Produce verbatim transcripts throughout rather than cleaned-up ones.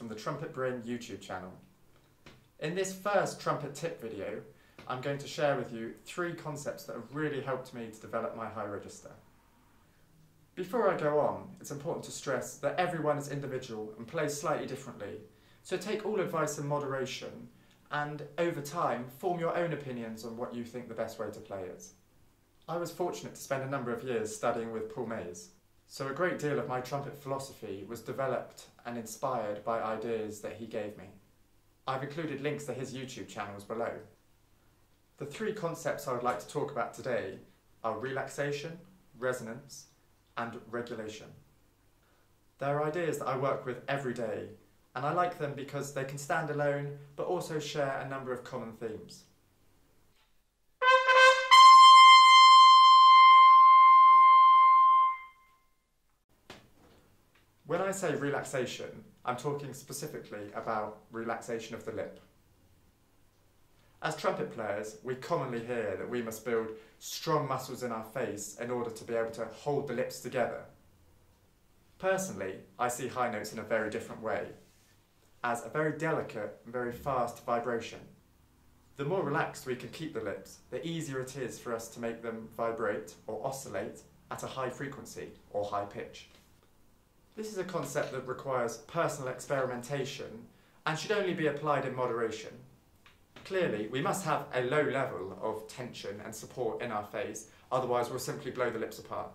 from the Trumpet Brain YouTube channel. In this first trumpet tip video, I'm going to share with you three concepts that have really helped me to develop my high register. Before I go on, it's important to stress that everyone is individual and plays slightly differently, so take all advice in moderation and, over time, form your own opinions on what you think the best way to play is. I was fortunate to spend a number of years studying with Paul Mayes, so a great deal of my trumpet philosophy was developed and inspired by ideas that he gave me. I've included links to his YouTube channels below. The three concepts I would like to talk about today are relaxation, resonance, and regulation. They're ideas that I work with every day, and I like them because they can stand alone but also share a number of common themes. When I say relaxation, I'm talking specifically about relaxation of the lip. As trumpet players, we commonly hear that we must build strong muscles in our face in order to be able to hold the lips together. Personally, I see high notes in a very different way, as a very delicate and very fast vibration. The more relaxed we can keep the lips, the easier it is for us to make them vibrate or oscillate at a high frequency or high pitch. This is a concept that requires personal experimentation and should only be applied in moderation. Clearly, we must have a low level of tension and support in our face, otherwise we'll simply blow the lips apart.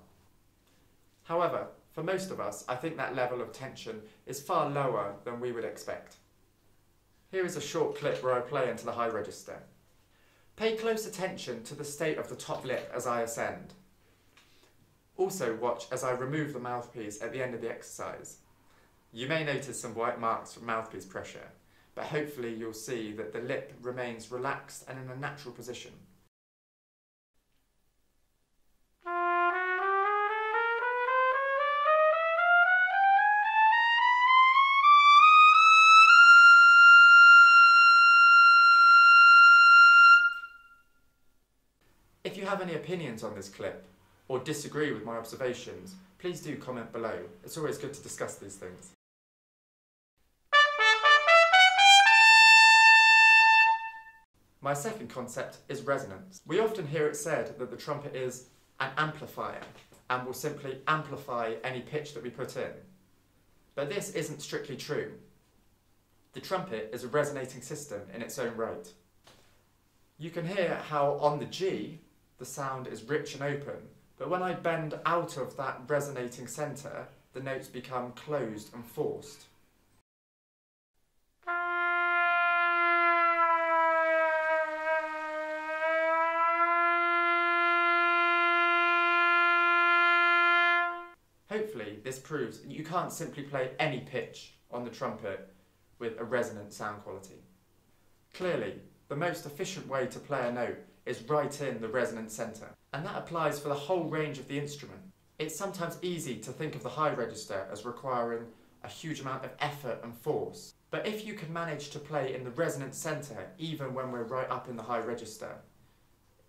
However, for most of us, I think that level of tension is far lower than we would expect. Here is a short clip where I play into the high register. Pay close attention to the state of the top lip as I ascend. Also watch as I remove the mouthpiece at the end of the exercise. You may notice some white marks from mouthpiece pressure, but hopefully you'll see that the lip remains relaxed and in a natural position. If you have any opinions on this clip, or disagree with my observations, please do comment below. It's always good to discuss these things. My second concept is resonance. We often hear it said that the trumpet is an amplifier and will simply amplify any pitch that we put in. But this isn't strictly true. The trumpet is a resonating system in its own right. You can hear how on the G the sound is rich and open, but when I bend out of that resonating centre, the notes become closed and forced. Hopefully, this proves that you can't simply play any pitch on the trumpet with a resonant sound quality. Clearly, the most efficient way to play a note is right in the resonant centre, and that applies for the whole range of the instrument. It's sometimes easy to think of the high register as requiring a huge amount of effort and force, but if you can manage to play in the resonant centre even when we're right up in the high register,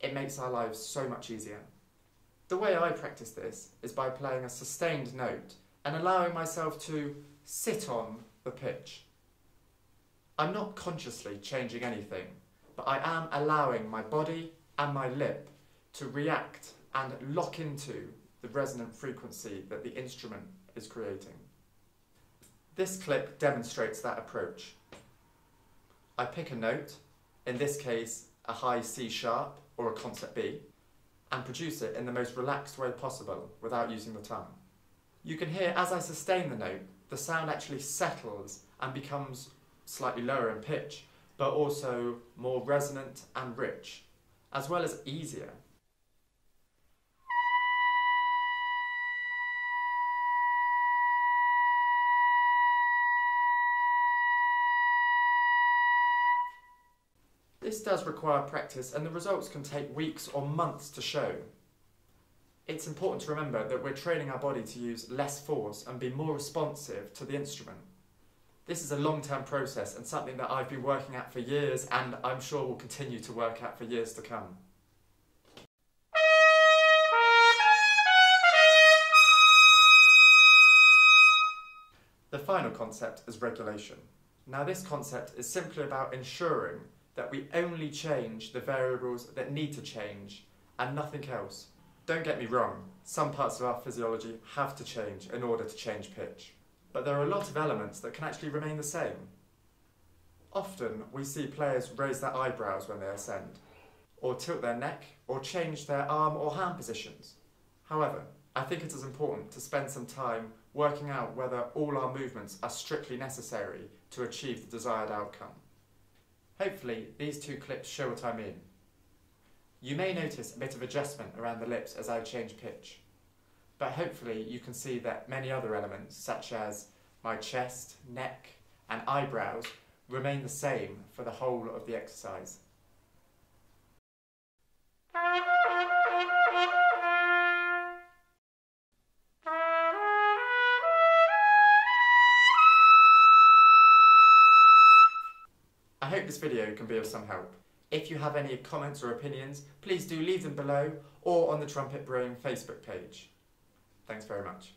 it makes our lives so much easier. The way I practice this is by playing a sustained note and allowing myself to sit on the pitch. I'm not consciously changing anything, but I am allowing my body and my lip to react and lock into the resonant frequency that the instrument is creating. This clip demonstrates that approach. I pick a note, in this case a high C sharp or a concert B, and produce it in the most relaxed way possible without using the tongue. You can hear as I sustain the note, the sound actually settles and becomes slightly lower in pitch, but also more resonant and rich, as well as easier. This does require practice, and the results can take weeks or months to show. It's important to remember that we're training our body to use less force and be more responsive to the instrument. This is a long-term process and something that I've been working at for years, and I'm sure will continue to work at for years to come. The final concept is regulation. Now this concept is simply about ensuring that we only change the variables that need to change and nothing else. Don't get me wrong, some parts of our physiology have to change in order to change pitch, but there are a lot of elements that can actually remain the same. Often we see players raise their eyebrows when they ascend, or tilt their neck, or change their arm or hand positions. However, I think it is important to spend some time working out whether all our movements are strictly necessary to achieve the desired outcome. Hopefully, these two clips show what I mean. You may notice a bit of adjustment around the lips as I change pitch, but hopefully you can see that many other elements, such as my chest, neck, and eyebrows, remain the same for the whole of the exercise. I hope this video can be of some help. If you have any comments or opinions, please do leave them below or on the Trumpet Brain Facebook page. Thanks very much.